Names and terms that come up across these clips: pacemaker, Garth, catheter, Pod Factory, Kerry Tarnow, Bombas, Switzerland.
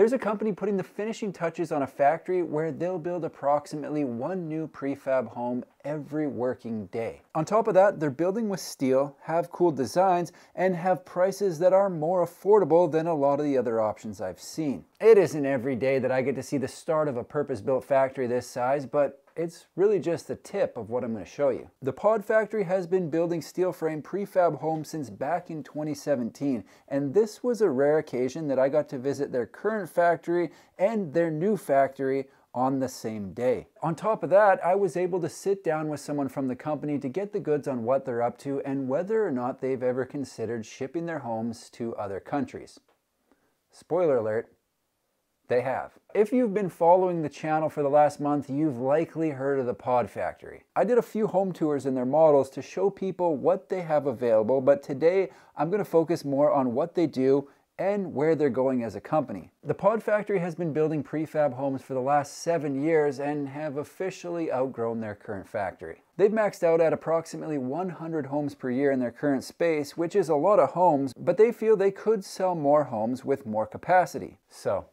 There's a company putting the finishing touches on a factory where they'll build approximately one new prefab home every working day. On top of that, they're building with steel, have cool designs, and have prices that are more affordable than a lot of the other options I've seen. It isn't every day that I get to see the start of a purpose-built factory this size, but it's really just the tip of what I'm going to show you. The Pod Factory has been building steel frame prefab homes since back in 2017, and this was a rare occasion that I got to visit their current factory and their new factory on the same day. On top of that, I was able to sit down with someone from the company to get the goods on what they're up to and whether or not they've ever considered shipping their homes to other countries. Spoiler alert, they have. If you've been following the channel for the last month, you've likely heard of the Pod Factory. I did a few home tours in their models to show people what they have available, but today I'm going to focus more on what they do and where they're going as a company. The Pod Factory has been building prefab homes for the last 7 years and have officially outgrown their current factory. They've maxed out at approximately 100 homes per year in their current space, which is a lot of homes, but they feel they could sell more homes with more capacity. So,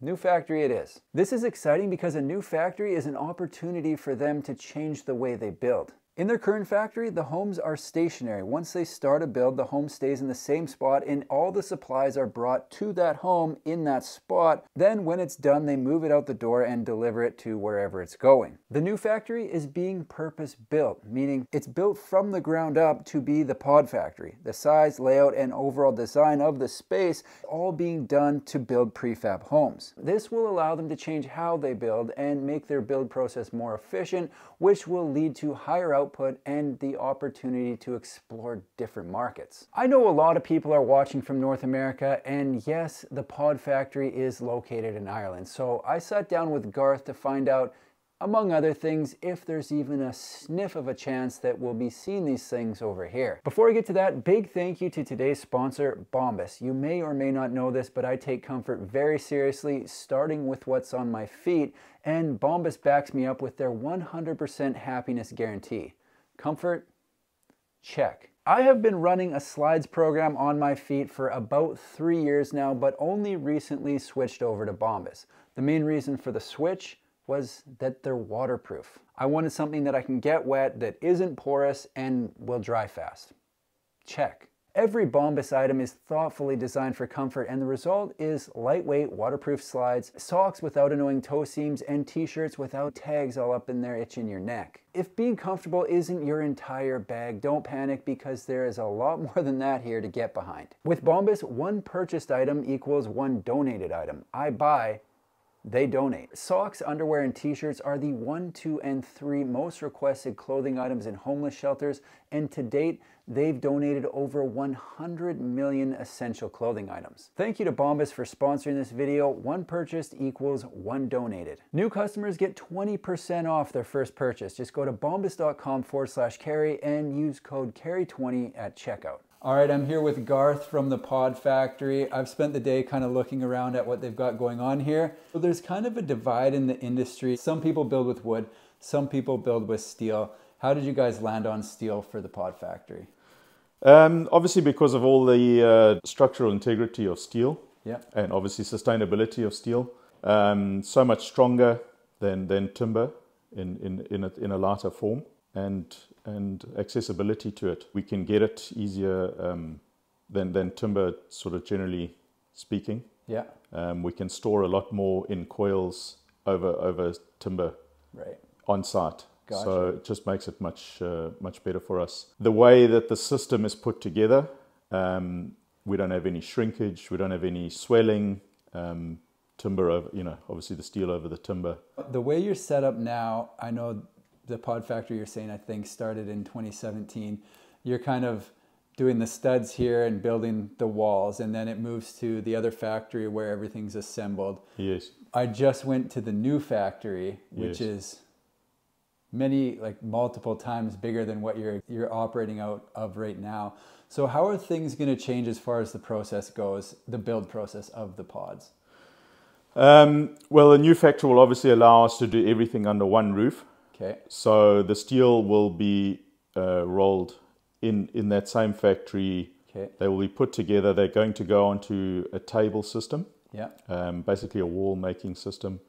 new factory it is. This is exciting because a new factory is an opportunity for them to change the way they build. In their current factory, the homes are stationary. Once they start a build, the home stays in the same spot and all the supplies are brought to that home in that spot. Then when it's done, they move it out the door and deliver it to wherever it's going. The new factory is being purpose-built, meaning it's built from the ground up to be the Pod Factory. The size, layout, and overall design of the space all being done to build prefab homes. This will allow them to change how they build and make their build process more efficient, which will lead to higher output and the opportunity to explore different markets. I know a lot of people are watching from North America, and yes, the Pod Factory is located in Ireland. So I sat down with Garth to find out, among other things, if there's even a sniff of a chance that we'll be seeing these things over here. Before I get to that, big thank you to today's sponsor, Bombas. You may or may not know this, but I take comfort very seriously, starting with what's on my feet, and Bombas backs me up with their 100% happiness guarantee. Comfort? Check. I have been running a slides program on my feet for about 3 years now, but only recently switched over to Bombas. The main reason for the switch was that they're waterproof. I wanted something that I can get wet, that isn't porous, and will dry fast. Check. Every Bombas item is thoughtfully designed for comfort, and the result is lightweight, waterproof slides, socks without annoying toe seams, and t-shirts without tags all up in there itching your neck. If being comfortable isn't your entire bag, don't panic because there is a lot more than that here to get behind. With Bombas, one purchased item equals one donated item. I buy, they donate. Socks, underwear, and t-shirts are the 1, 2, and 3 most requested clothing items in homeless shelters, and to date, they've donated over 100 million essential clothing items. Thank you to Bombas for sponsoring this video. One purchased equals one donated. New customers get 20% off their first purchase. Just go to bombas.com/Kerry and use code Kerry20 at checkout. All right, I'm here with Garth from the Pod Factory. I've spent the day kind of looking around at what they've got going on here. So there's kind of a divide in the industry. Some people build with wood, some people build with steel. How did you guys land on steel for the Pod Factory? Obviously because of all the structural integrity of steel, yeah, and obviously sustainability of steel. So much stronger than timber in a lighter form. And accessibility to it. We can get it easier than timber, sort of generally speaking. Yeah. We can store a lot more in coils over timber, right, on site. Gotcha. So it just makes it much better for us. The way that the system is put together, we don't have any shrinkage, we don't have any swelling. Timber over, obviously the steel over the timber. The way you're set up now, I know the Pod Factory, you're saying, I think started in 2017. You're kind of doing the studs here and building the walls, and then it moves to the other factory where everything's assembled. Yes. I just went to the new factory, which, yes, is multiple times bigger than what you're operating out of right now. So how are things going to change as far as the process goes, the build process of the pods? Well, the new factory will obviously allow us to do everything under one roof. Okay. So the steel will be rolled in that same factory. Okay. They will be put together. They're going to go onto a table system. Yeah. Basically a wall making system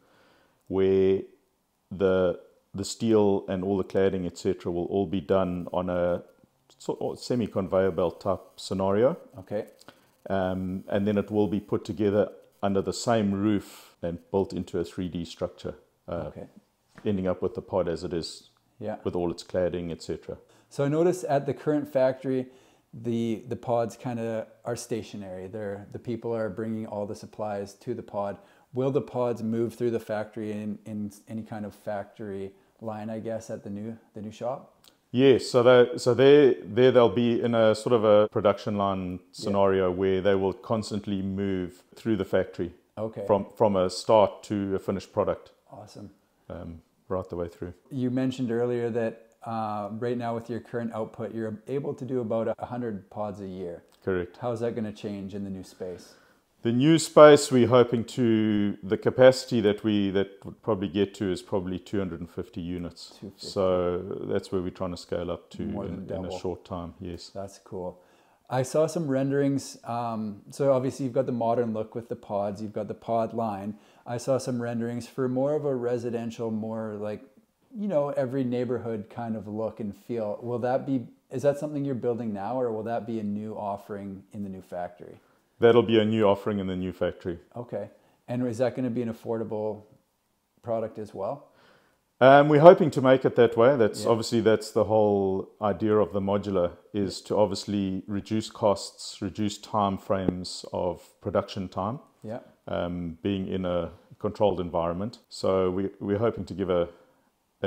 where the steel and all the cladding, etc., will all be done on a sort of semi-conveyor belt type scenario. Okay. And then it will be put together under the same roof and built into a 3D structure. Okay. Ending up with the pod as it is, yeah, with all its cladding, etc. So I notice at the current factory, the pods kind of are stationary. The people are bringing all the supplies to the pod. Will the pods move through the factory in any kind of factory line, I guess, at the new shop? Yes, so they'll be in a sort of a production line scenario, yeah, where they will constantly move through the factory. Okay. From a start to a finished product. Awesome. Right the way through. You mentioned earlier that right now with your current output, you're able to do about 100 pods a year. Correct. How is that going to change in the new space? The new space, we're hoping to, the capacity that we would probably get to is probably 250 units. 250. So that's where we're trying to scale up to in a short time. Yes. That's cool. I saw some renderings. So obviously you've got the modern look with the pods, you've got the pod line. I saw some renderings for more of a residential, more like, you know, every neighborhood kind of look and feel. Is that something you're building now, or will that be a new offering in the new factory? That'll be a new offering in the new factory. Okay. And is that going to be an affordable product as well? We're hoping to make it that way. Obviously that's the whole idea of the modular, is to obviously reduce costs, reduce time frames of production time. Yeah. Being in a controlled environment. So we're hoping to give a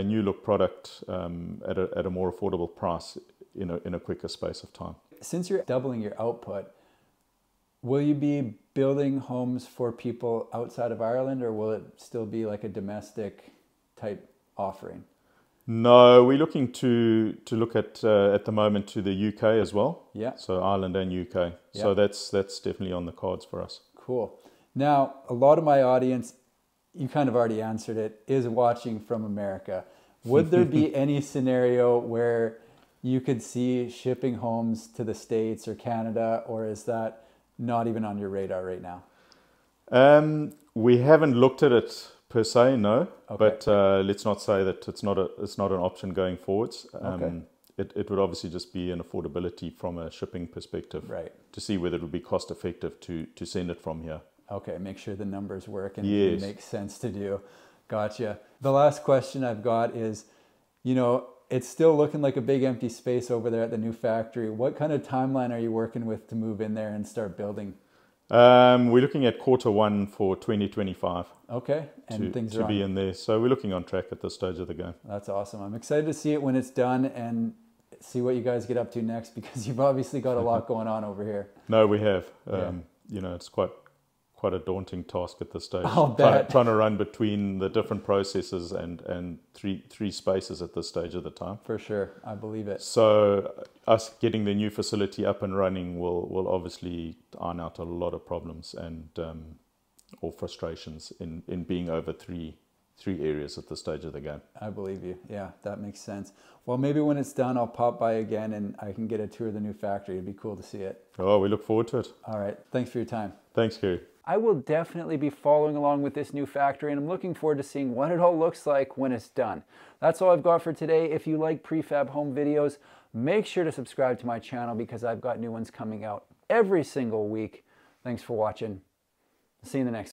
new look product at a more affordable price in a quicker space of time. Since you're doubling your output, will you be building homes for people outside of Ireland, or will it still be like a domestic type offering? No, we're looking to look at the moment to the UK as well. Yeah. So Ireland and UK. Yeah. So that's definitely on the cards for us. Cool. Now, a lot of my audience, you kind of already answered it, is watching from America. Would there be any scenario where you could see shipping homes to the States or Canada, or is that not even on your radar right now? We haven't looked at it per se, no. Okay. But let's not say that it's not an option going forwards. Okay. It would obviously just be an affordability from a shipping perspective, right? To see whether it would be cost effective to send it from here. Okay, make sure the numbers work and it makes sense to do. Gotcha. The last question I've got is, you know, it's still looking like a big empty space over there at the new factory. What kind of timeline are you working with to move in there and start building? We're looking at Q1 for 2025. Okay. And things are to be in there. So we're looking on track at this stage of the game. That's awesome. I'm excited to see it when it's done and see what you guys get up to next, because you've obviously got a lot going on over here. No, we have. You know, it's quite a daunting task at this stage. I'll bet. Trying to run between the different processes and three spaces at this stage of the time. For sure. I believe it. So us getting the new facility up and running will obviously iron out a lot of problems and or frustrations in being over three areas at this stage of the game. I believe you. Yeah, that makes sense. Well, maybe when it's done, I'll pop by again and I can get a tour of the new factory. It'd be cool to see it. Oh, we look forward to it. All right. Thanks for your time. Thanks, Kerry. I will definitely be following along with this new factory, and I'm looking forward to seeing what it all looks like when it's done. That's all I've got for today. If you like prefab home videos, make sure to subscribe to my channel, because I've got new ones coming out every single week. Thanks for watching. See you in the next one.